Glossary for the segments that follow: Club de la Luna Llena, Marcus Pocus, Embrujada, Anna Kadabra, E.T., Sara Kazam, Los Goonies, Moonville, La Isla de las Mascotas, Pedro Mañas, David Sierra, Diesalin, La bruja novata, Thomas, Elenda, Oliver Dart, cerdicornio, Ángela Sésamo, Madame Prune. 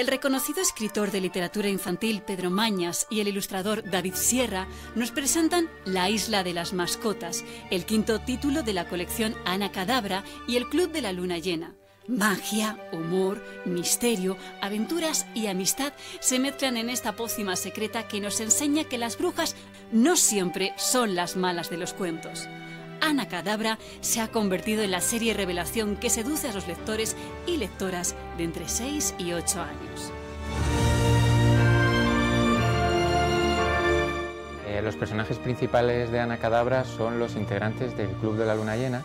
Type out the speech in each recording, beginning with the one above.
El reconocido escritor de literatura infantil Pedro Mañas y el ilustrador David Sierra nos presentan La Isla de las Mascotas, el quinto título de la colección Anna Kadabra y el Club de la Luna Llena. Magia, humor, misterio, aventuras y amistad se mezclan en esta pócima secreta que nos enseña que las brujas no siempre son las malas de los cuentos. Anna Kadabra se ha convertido en la serie revelación que seduce a los lectores y lectoras de entre 6 y 8 años. Los personajes principales de Anna Kadabra son los integrantes del Club de la Luna Llena.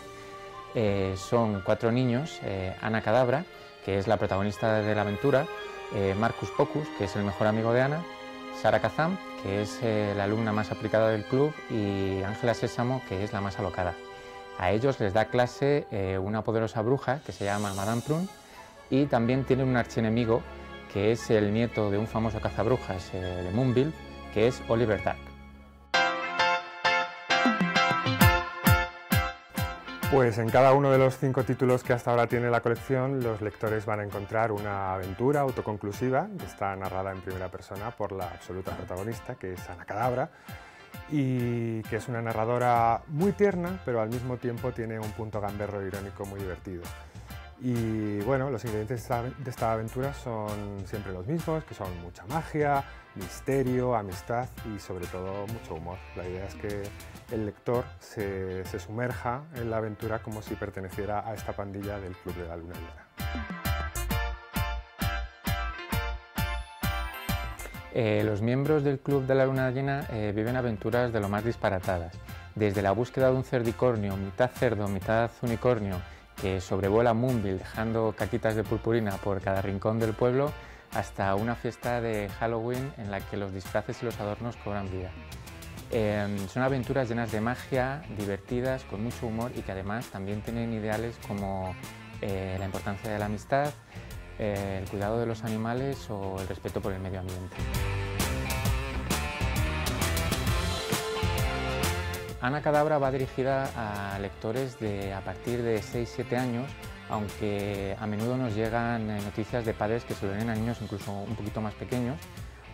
Son 4 niños: Anna Kadabra, que es la protagonista de la aventura, Marcus Pocus, que es el mejor amigo de Anna, Sara Kazam, que es la alumna más aplicada del club, y Ángela Sésamo, que es la más alocada. A ellos les da clase una poderosa bruja que se llama Madame Prune, y también tienen un archienemigo que es el nieto de un famoso cazabrujas de Moonville, que es Oliver Dart. Pues en cada uno de los 5 títulos que hasta ahora tiene la colección, los lectores van a encontrar una aventura autoconclusiva que está narrada en primera persona por la absoluta protagonista, que es Anna Kadabra, y que es una narradora muy tierna, pero al mismo tiempo tiene un punto gamberro irónico muy divertido. Y bueno, los ingredientes de esta aventura son siempre los mismos, que son mucha magia, misterio, amistad y sobre todo mucho humor. La idea es que el lector se sumerja en la aventura como si perteneciera a esta pandilla del Club de la Luna Llena. Los miembros del Club de la Luna Llena viven aventuras de lo más disparatadas. Desde la búsqueda de un cerdicornio, mitad cerdo, mitad unicornio, que sobrevuela Moonville dejando caquitas de purpurina por cada rincón del pueblo, hasta una fiesta de Halloween en la que los disfraces y los adornos cobran vida. Son aventuras llenas de magia, divertidas, con mucho humor y que además también tienen ideales como la importancia de la amistad, el cuidado de los animales o el respeto por el medio ambiente. Anna Kadabra va dirigida a lectores a partir de 6-7 años, aunque a menudo nos llegan noticias de padres que se lo den a niños incluso un poquito más pequeños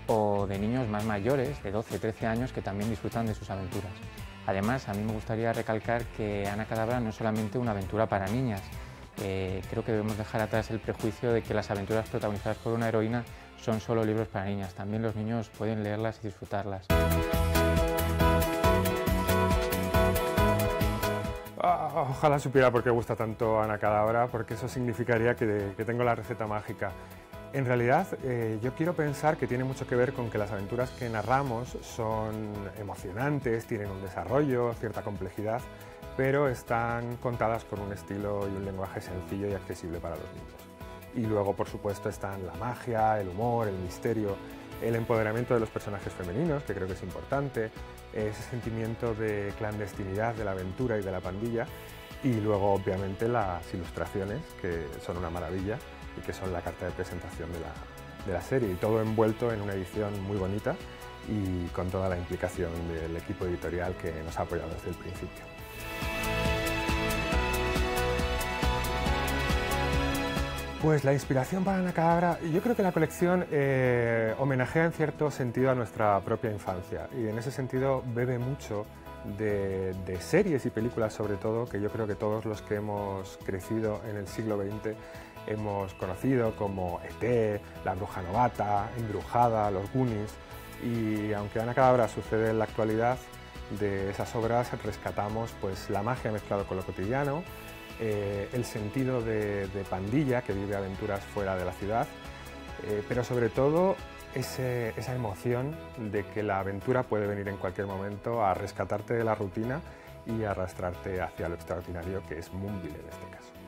o de niños más mayores, de 12-13 años, que también disfrutan de sus aventuras. Además, a mí me gustaría recalcar que Anna Kadabra no es solamente una aventura para niñas. Creo que debemos dejar atrás el prejuicio de que las aventuras protagonizadas por una heroína son solo libros para niñas. También los niños pueden leerlas y disfrutarlas. Ojalá supiera por qué gusta tanto Anna Kadabra, porque eso significaría que tengo la receta mágica. En realidad, yo quiero pensar que tiene mucho que ver con que las aventuras que narramos son emocionantes, tienen un desarrollo, cierta complejidad, pero están contadas con un estilo y un lenguaje sencillo y accesible para los niños. Y luego, por supuesto, están la magia, el humor, el misterio, el empoderamiento de los personajes femeninos, que creo que es importante, ese sentimiento de clandestinidad de la aventura y de la pandilla, y luego, obviamente, las ilustraciones, que son una maravilla y que son la carta de presentación de la serie, y todo envuelto en una edición muy bonita y con toda la implicación del equipo editorial que nos ha apoyado desde el principio. Pues la inspiración para Anna Kadabra, yo creo que la colección homenajea en cierto sentido a nuestra propia infancia, y en ese sentido bebe mucho de series y películas, sobre todo, que yo creo que todos los que hemos crecido en el siglo XX hemos conocido, como E.T., La Bruja Novata, Embrujada, Los Goonies, y aunque Anna Kadabra sucede en la actualidad, de esas obras rescatamos pues la magia mezclado con lo cotidiano, el sentido de pandilla que vive aventuras fuera de la ciudad, pero sobre todo esa emoción de que la aventura puede venir en cualquier momento a rescatarte de la rutina y arrastrarte hacia lo extraordinario, que es Moonville en este caso.